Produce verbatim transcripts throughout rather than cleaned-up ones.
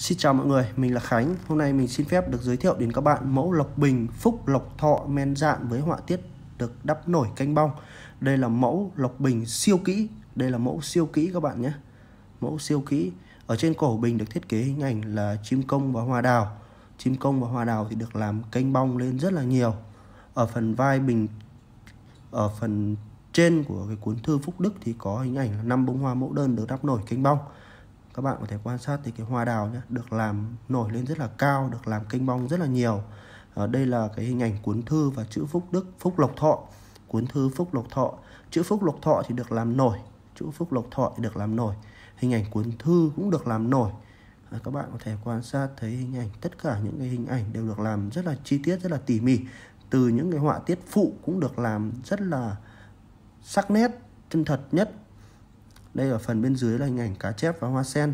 Xin chào mọi người, mình là Khánh. Hôm nay mình xin phép được giới thiệu đến các bạn mẫu Lộc Bình Phúc Lộc Thọ men rạn với họa tiết được đắp nổi canh bong. Đây là mẫu Lộc Bình siêu kỹ. Đây là mẫu siêu kỹ các bạn nhé. Mẫu siêu kỹ. Ở trên cổ bình được thiết kế hình ảnh là chim công và hoa đào. Chim công và hoa đào thì được làm canh bong lên rất là nhiều. Ở phần vai bình, ở phần trên của cái cuốn thư Phúc Đức thì có hình ảnh là năm bông hoa mẫu đơn được đắp nổi canh bong. Các bạn có thể quan sát thì cái hoa đào nhé, được làm nổi lên rất là cao, được làm canh bong rất là nhiều. Ở đây là cái hình ảnh cuốn thư và chữ Phúc Đức, Phúc Lộc Thọ. Cuốn thư Phúc Lộc Thọ, chữ Phúc Lộc Thọ thì được làm nổi, chữ Phúc Lộc Thọ thì được làm nổi. Hình ảnh cuốn thư cũng được làm nổi. À, các bạn có thể quan sát thấy hình ảnh, tất cả những cái hình ảnh đều được làm rất là chi tiết, rất là tỉ mỉ. Từ những cái họa tiết phụ cũng được làm rất là sắc nét, chân thật nhất. Đây ở phần bên dưới là hình ảnh cá chép và hoa sen.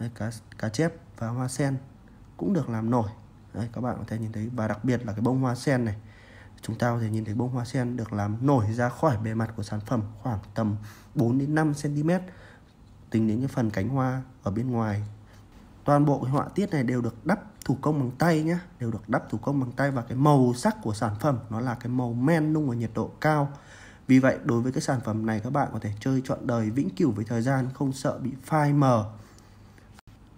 Đấy, cá, cá chép và hoa sen cũng được làm nổi. Đấy, các bạn có thể nhìn thấy, và đặc biệt là cái bông hoa sen này. Chúng ta có thể nhìn thấy bông hoa sen được làm nổi ra khỏi bề mặt của sản phẩm khoảng tầm bốn đến năm xen ti mét. Tính đến cái phần cánh hoa ở bên ngoài. Toàn bộ cái họa tiết này đều được đắp thủ công bằng tay nhé. Đều được đắp thủ công bằng tay, và cái màu sắc của sản phẩm nó là cái màu men nung ở nhiệt độ cao. Vì vậy đối với cái sản phẩm này các bạn có thể chơi trọn đời vĩnh cửu với thời gian, không sợ bị phai mờ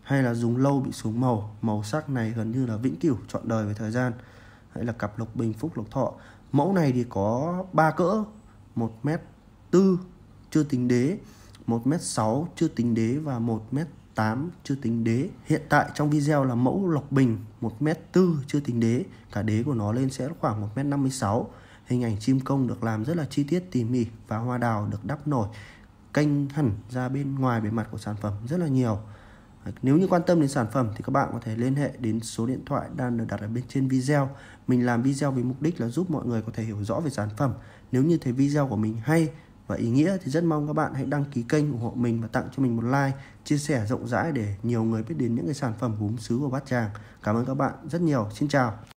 hay là dùng lâu bị xuống màu. Màu sắc này gần như là vĩnh cửu trọn đời với thời gian. Hay là cặp Lộc Bình Phúc Lộc Thọ. Mẫu này thì có ba cỡ: một mét tư chưa tính đế, một mét sáu chưa tính đế và một mét tám chưa tính đế. Hiện tại trong video là mẫu Lộc Bình một mét tư chưa tính đế, cả đế của nó lên sẽ khoảng một mét năm mươi sáu. Hình ảnh chim công được làm rất là chi tiết tỉ mỉ, và hoa đào được đắp nổi canh hẳn ra bên ngoài bề mặt của sản phẩm rất là nhiều. Nếu như quan tâm đến sản phẩm thì các bạn có thể liên hệ đến số điện thoại đang được đặt ở bên trên video. Mình làm video với mục đích là giúp mọi người có thể hiểu rõ về sản phẩm. Nếu như thấy video của mình hay và ý nghĩa thì rất mong các bạn hãy đăng ký kênh, ủng hộ mình và tặng cho mình một like, chia sẻ rộng rãi để nhiều người biết đến những cái sản phẩm gốm sứ của Bát Tràng. Cảm ơn các bạn rất nhiều. Xin chào.